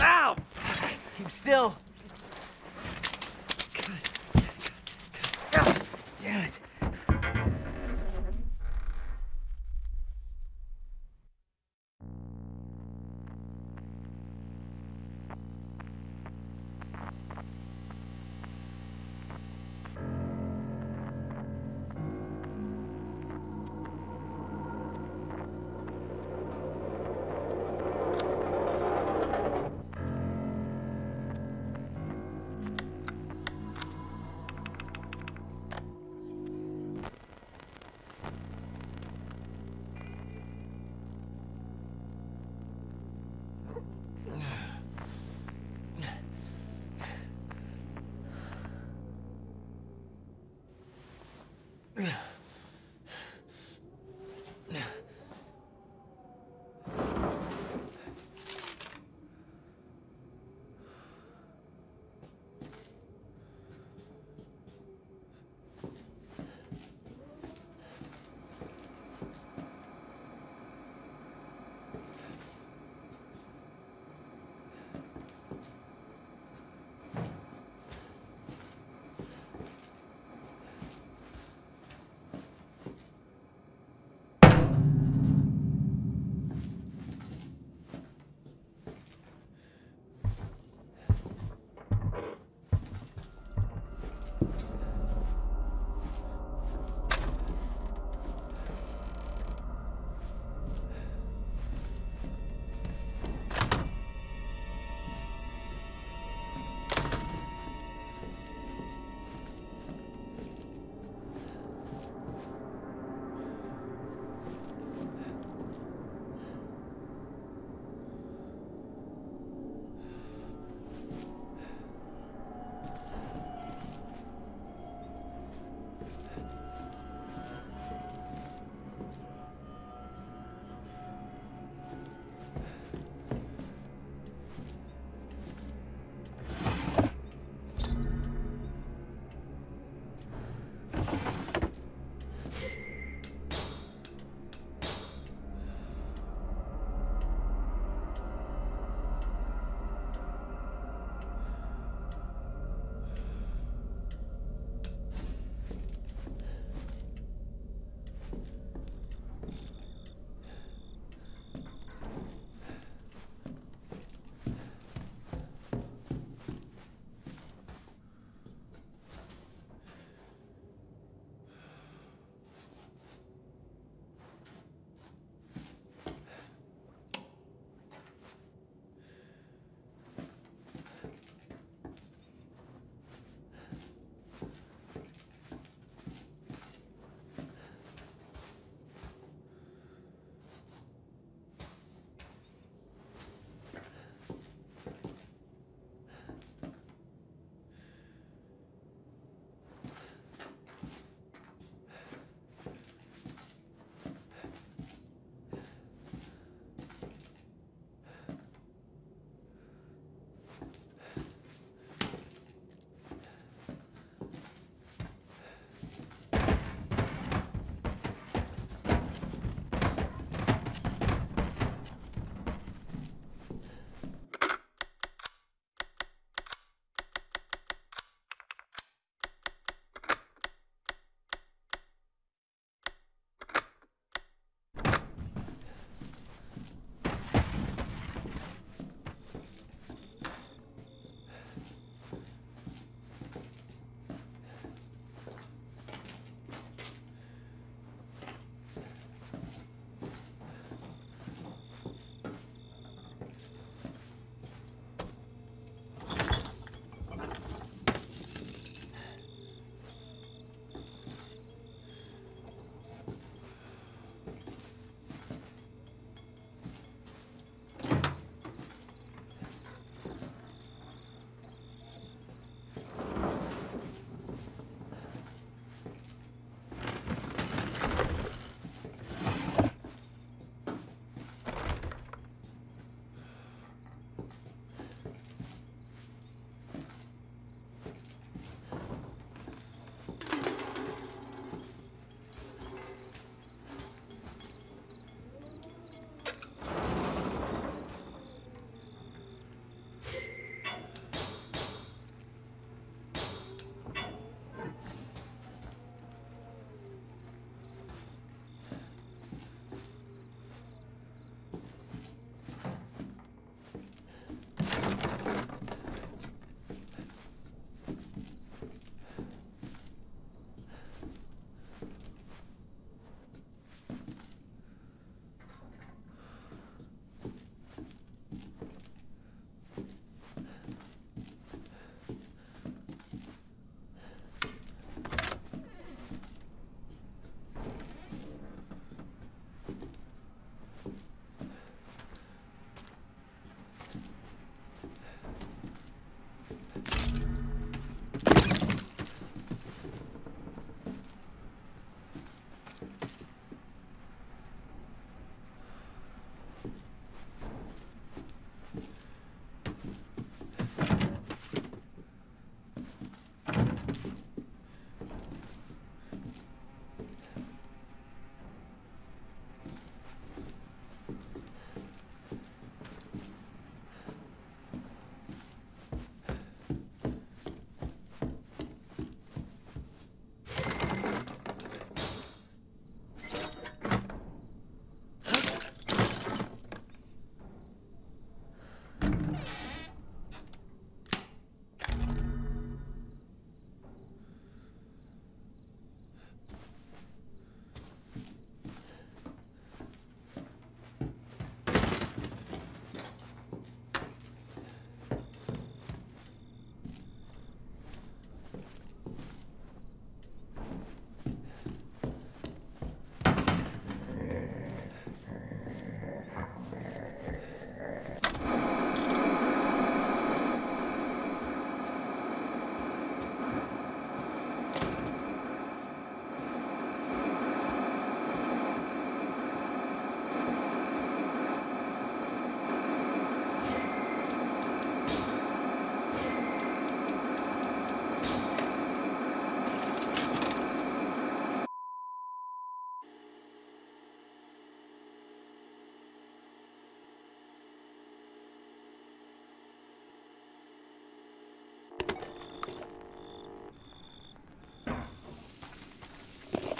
Ow! Keep still. God damn it.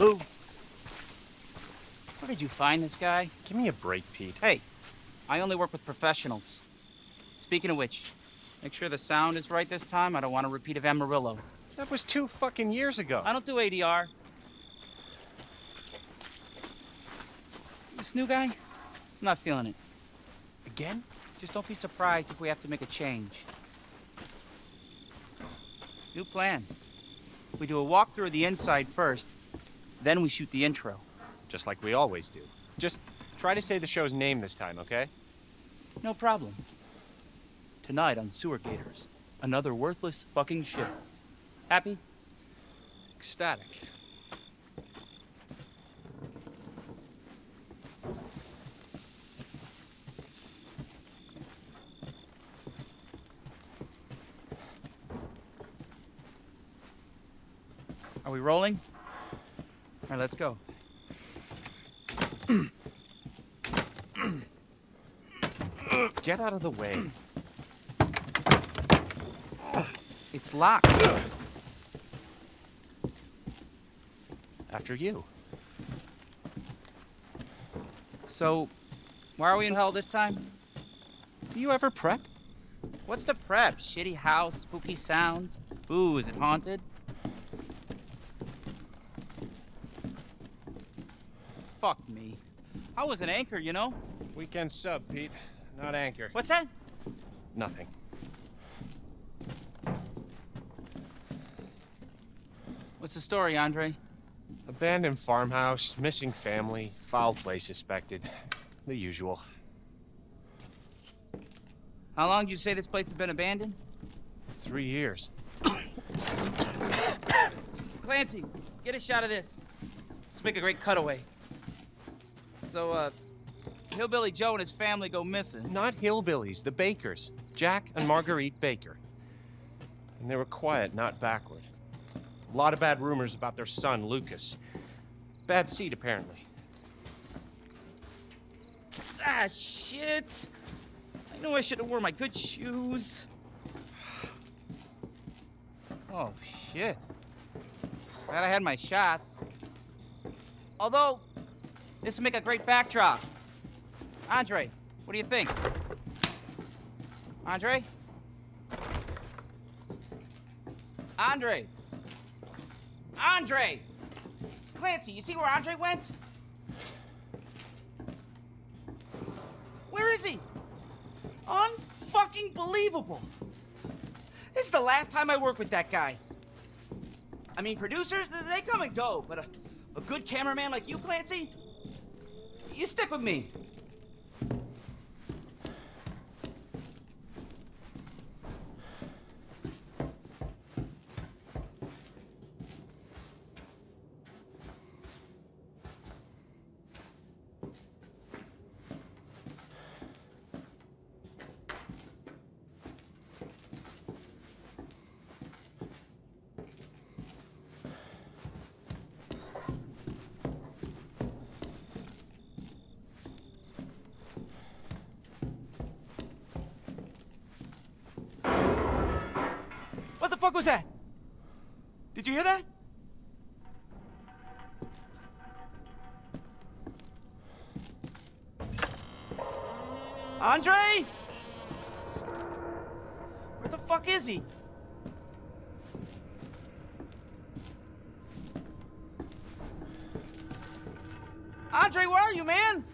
Who? Where did you find this guy? Give me a break, Pete. Hey, I only work with professionals. Speaking of which, make sure the sound is right this time. I don't want a repeat of Amarillo. That was 2 fucking years ago. I don't do ADR. This new guy? I'm not feeling it. Again? Just don't be surprised if we have to make a change. New plan. We do a walkthrough of the inside first, then we shoot the intro. Just like we always do. Just try to say the show's name this time, okay? No problem. Tonight on Sewer Gators, another worthless fucking ship. Happy? Ecstatic. Are we rolling? All right, let's go. Get out of the way. It's locked. After you. So, why are we in hell this time? Do you ever prep? What's the prep? Shitty house, spooky sounds. Ooh, is it haunted? Fuck me. I was an anchor, you know? Weekend sub, Pete. Not anchor. What's that? Nothing. What's the story, Andre? Abandoned farmhouse, missing family, foul play suspected. The usual. How long did you say this place has been abandoned? 3 years. Clancy, get a shot of this. Let's make a great cutaway. So, Hillbilly Joe and his family go missing. Not hillbillies, the Bakers. Jack and Marguerite Baker. And they were quiet, not backward. A lot of bad rumors about their son, Lucas. Bad seed, apparently. Ah, shit! I know I should have worn my good shoes. Oh, shit. Glad I had my shots. Although, this would make a great backdrop. Andre, what do you think? Andre? Andre! Andre! Clancy, you see where Andre went? Where is he? Unfucking believable! This is the last time I work with that guy. I mean, producers, they come and go, but a good cameraman like you, Clancy? You stick with me. What was that? Did you hear that? Andre? Where the fuck is he? Andre, where are you, man?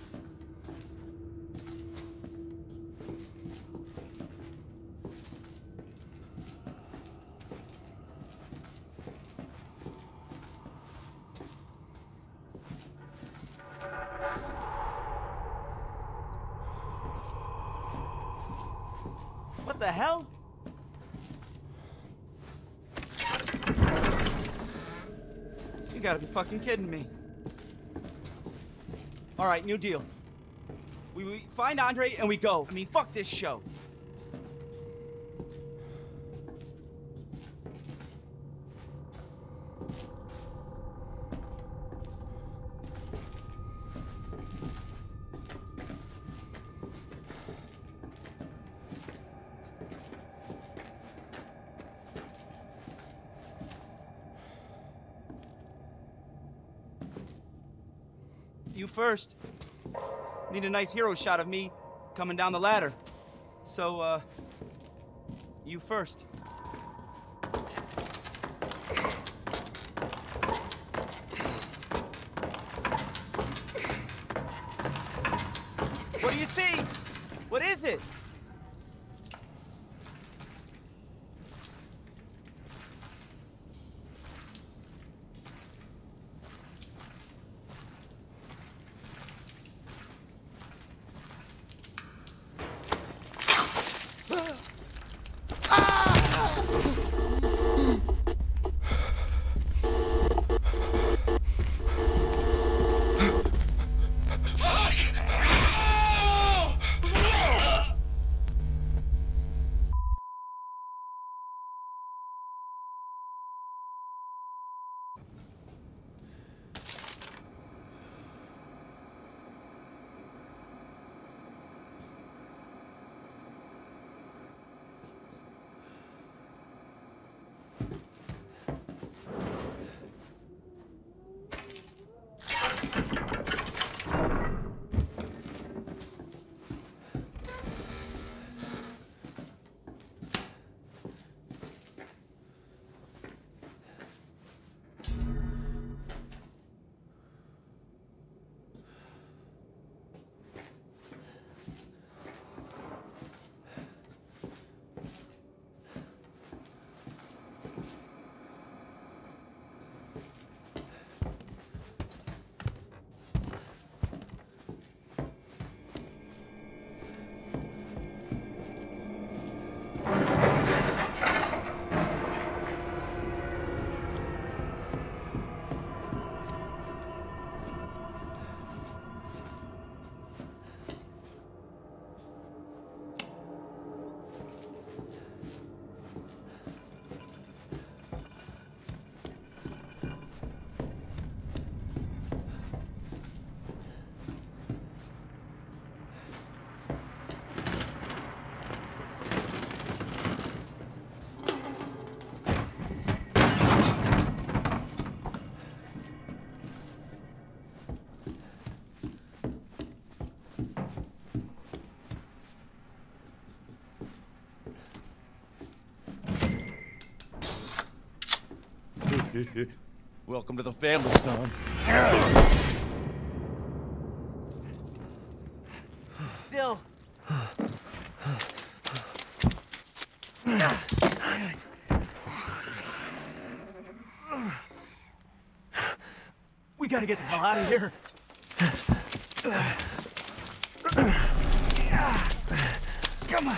What the hell? You gotta be fucking kidding me. All right, new deal. We find Andre and we go. I mean, fuck this show. you first. Need a nice hero shot of me coming down the ladder. So, you first. What do you see? What is it? Welcome to the family, son. Still. We gotta get the hell out of here. Come on.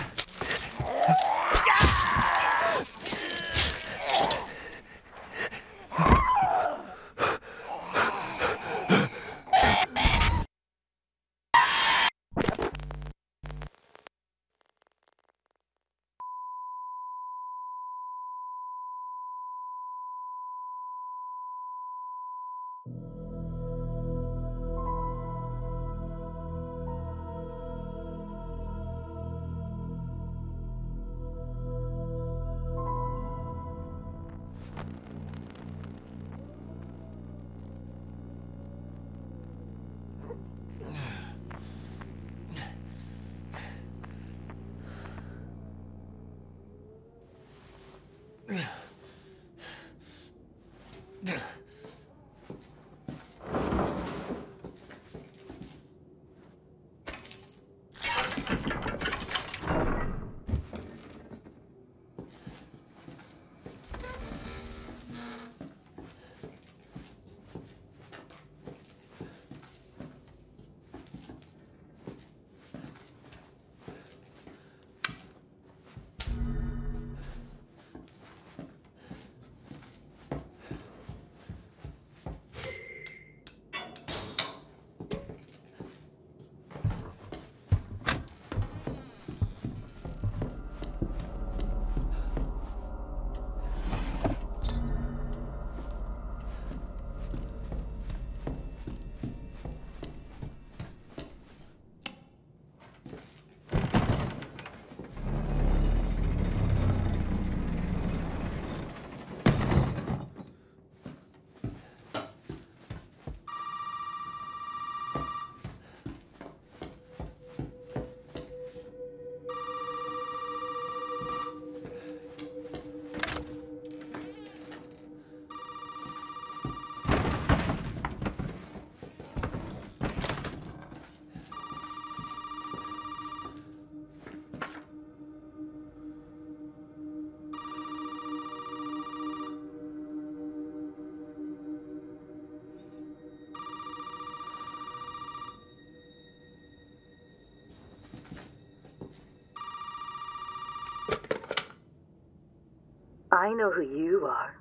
know who you are.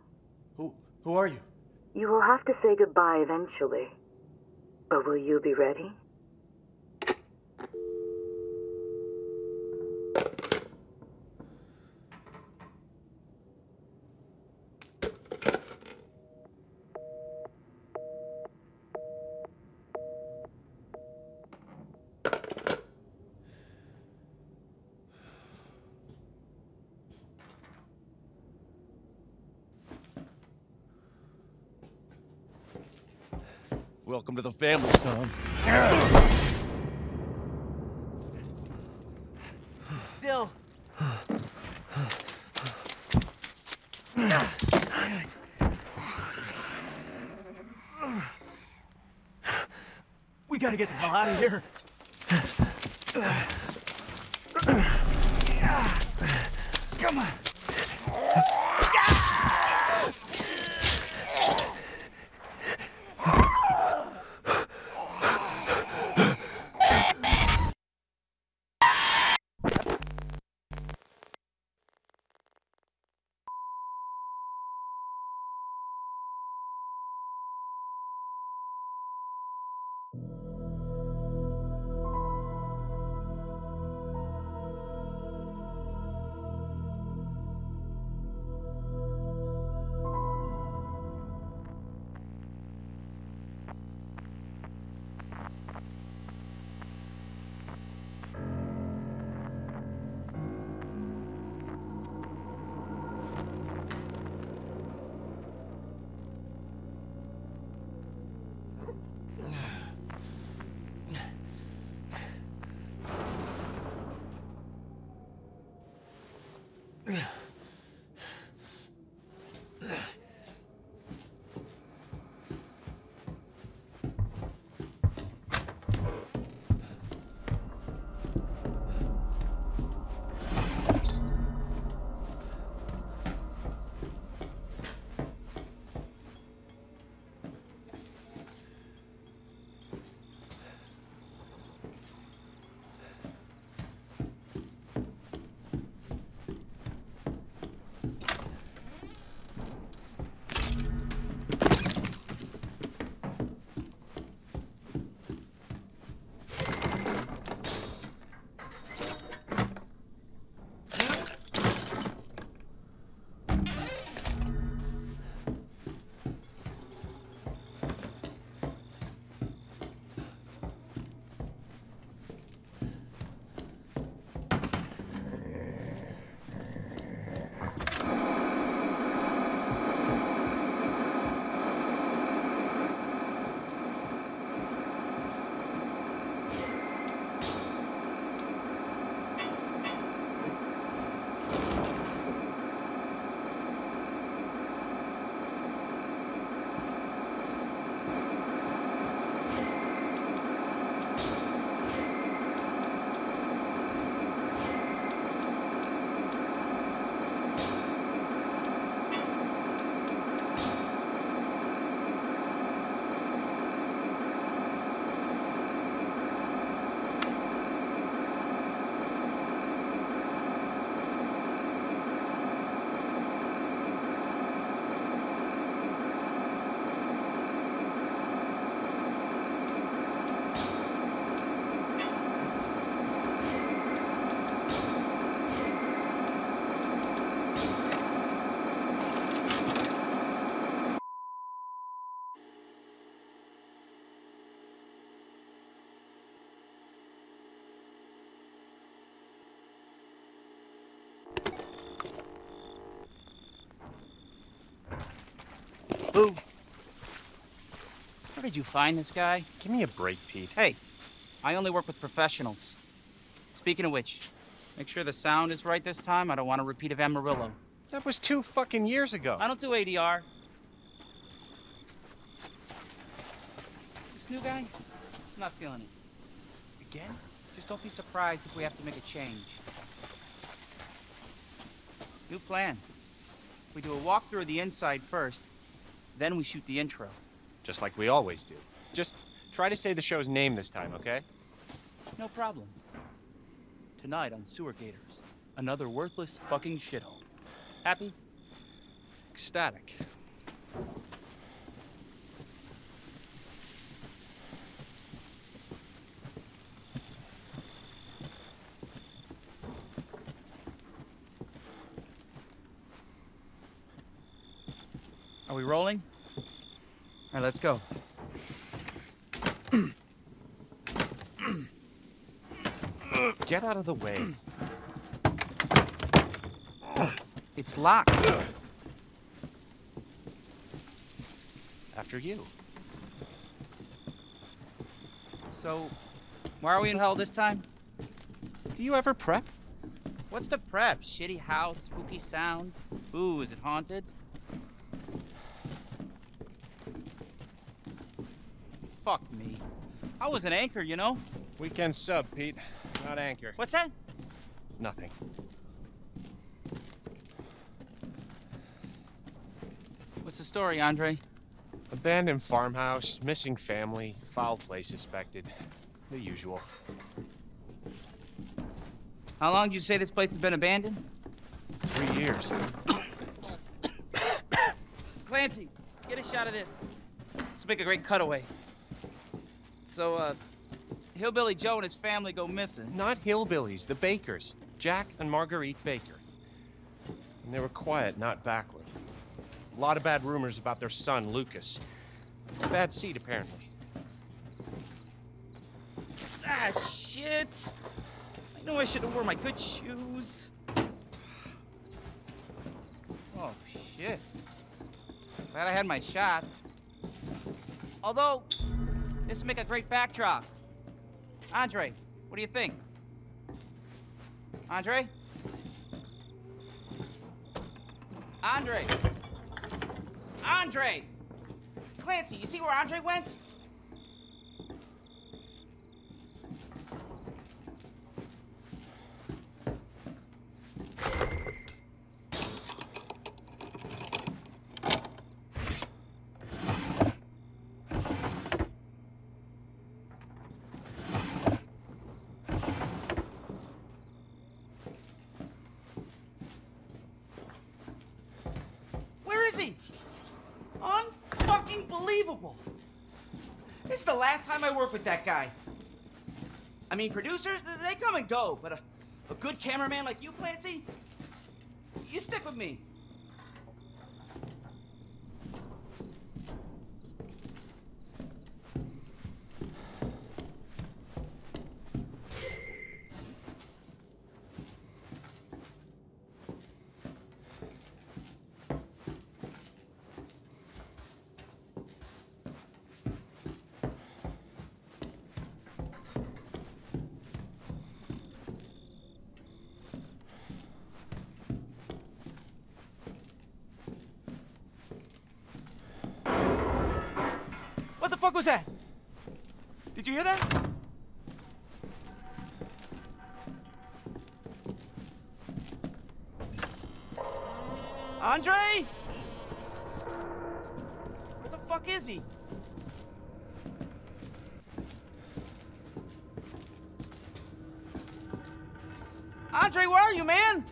Who are you? You will have to say goodbye eventually. But will you be ready? Welcome to the family, son. Still. We gotta get the hell out of here. Come on. Where did you find this guy? Give me a break, Pete. Hey, I only work with professionals. Speaking of which, make sure the sound is right this time. I don't want a repeat of Amarillo. That was 2 fucking years ago. I don't do ADR. This new guy? I'm not feeling it. Again? Just don't be surprised if we have to make a change. New plan. We do a walkthrough of the inside first. Then we shoot the intro. Just like we always do. Just try to say the show's name this time, okay? No problem. Tonight on Sewer Gators, another worthless fucking shithole. Happy? ecstatic. Are we rolling? All right, let's go. Get out of the way. It's locked. After you. So, why are we in hell this time? Do you ever prep? What's the prep? Shitty house, spooky sounds? Ooh, is it haunted? Fuck me. I was an anchor, you know? Weekend sub, Pete. Not anchor. What's that? Nothing. What's the story, Andre? Abandoned farmhouse, missing family, foul play suspected. The usual. How long did you say this place has been abandoned? 3 years. Clancy, get a shot of this. This will make a great cutaway. So, Hillbilly Joe and his family go missing. Not hillbillies, the Bakers. Jack and Marguerite Baker. And they were quiet, not backward. A lot of bad rumors about their son, Lucas. Bad seed, apparently. Ah, shit! I know I should have worn my good shoes. Oh, shit. Glad I had my shots. Although, this would make a great backdrop. Andre, what do you think? Andre? Andre! Andre! Clancy, you see where Andre went? Unfucking-believable. This is the last time I work with that guy. I mean, producers, they come and go, but a good cameraman like you, Clancy, you stick with me. What was that? Did you hear that? Andre? Where the fuck is he? Andre, where are you, man?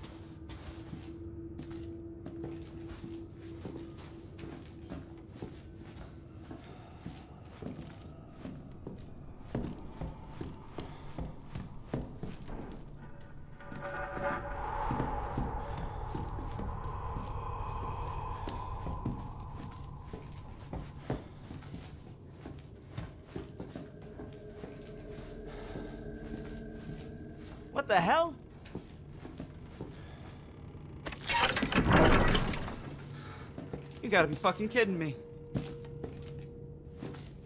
What the hell? You gotta be fucking kidding me.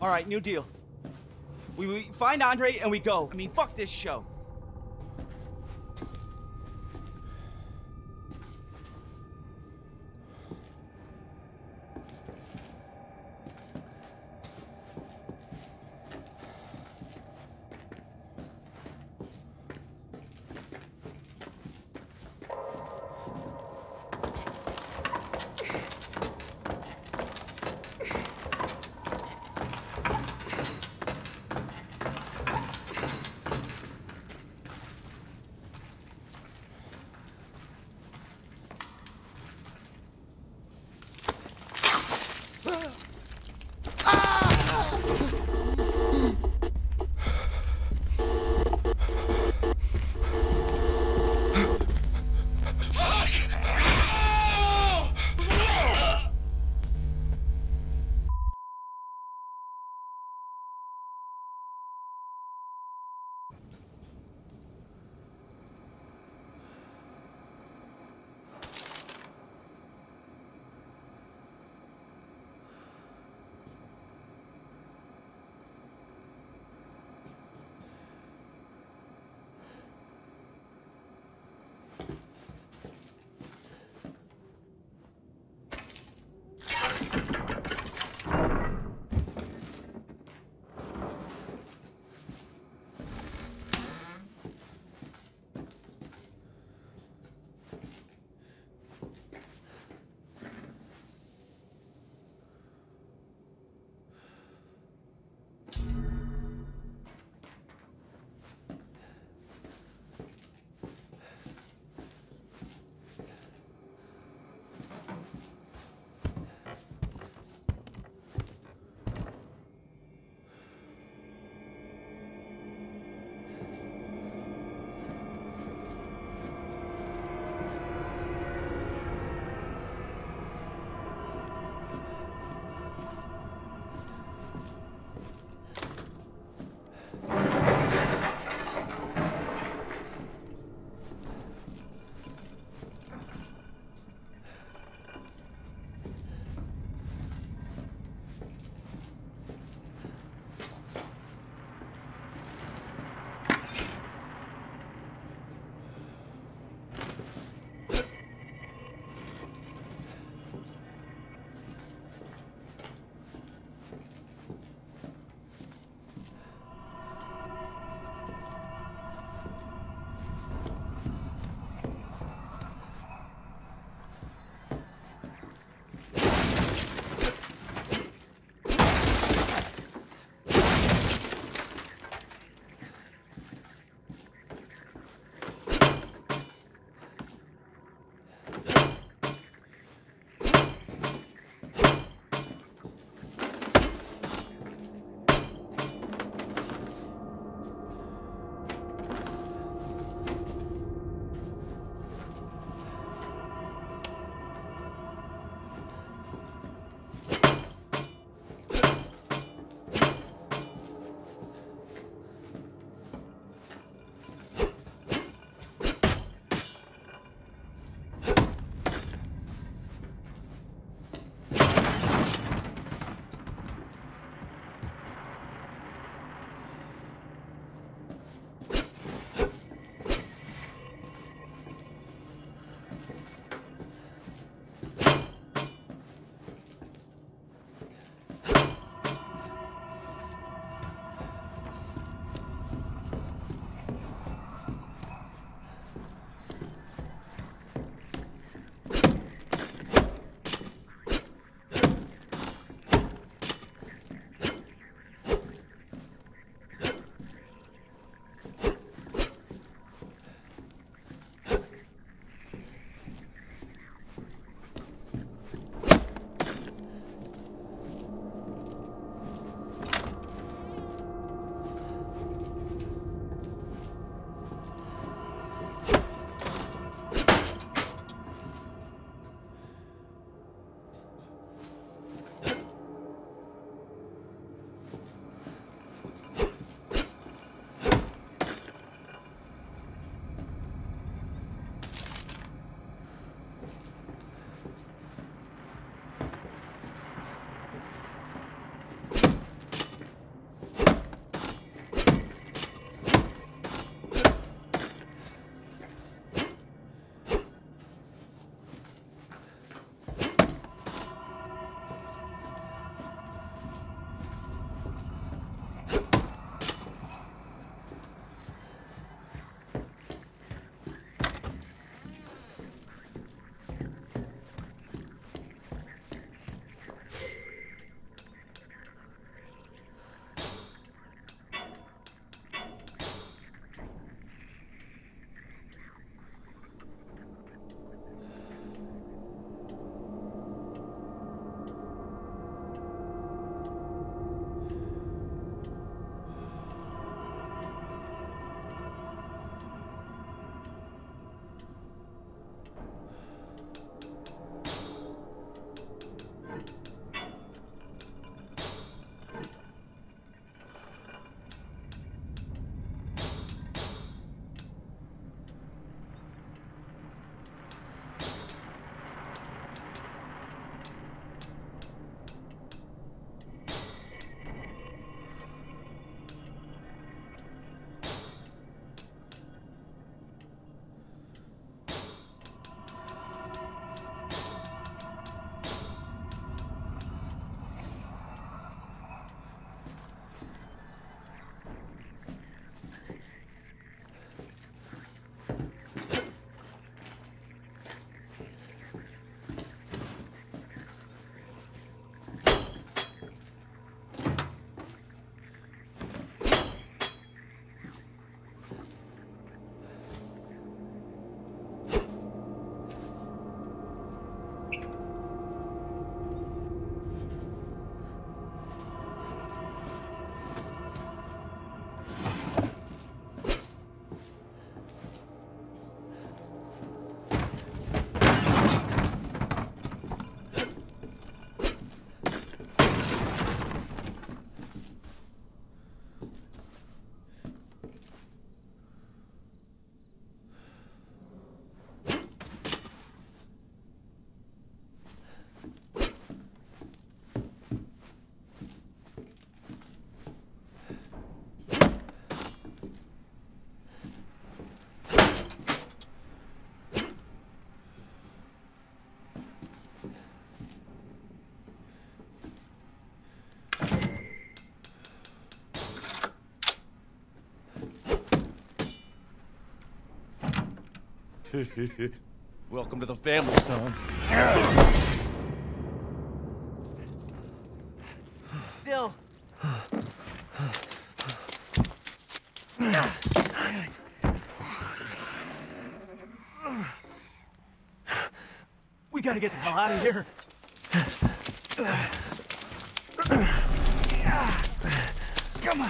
All right, new deal. We find Andre and we go. I mean, fuck this show. Welcome to the family, son. Still. We gotta get the hell out of here. Come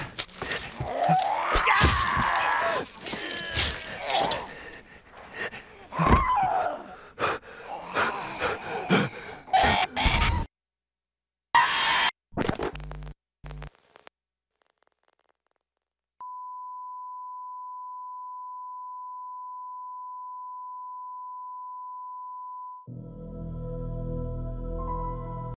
on.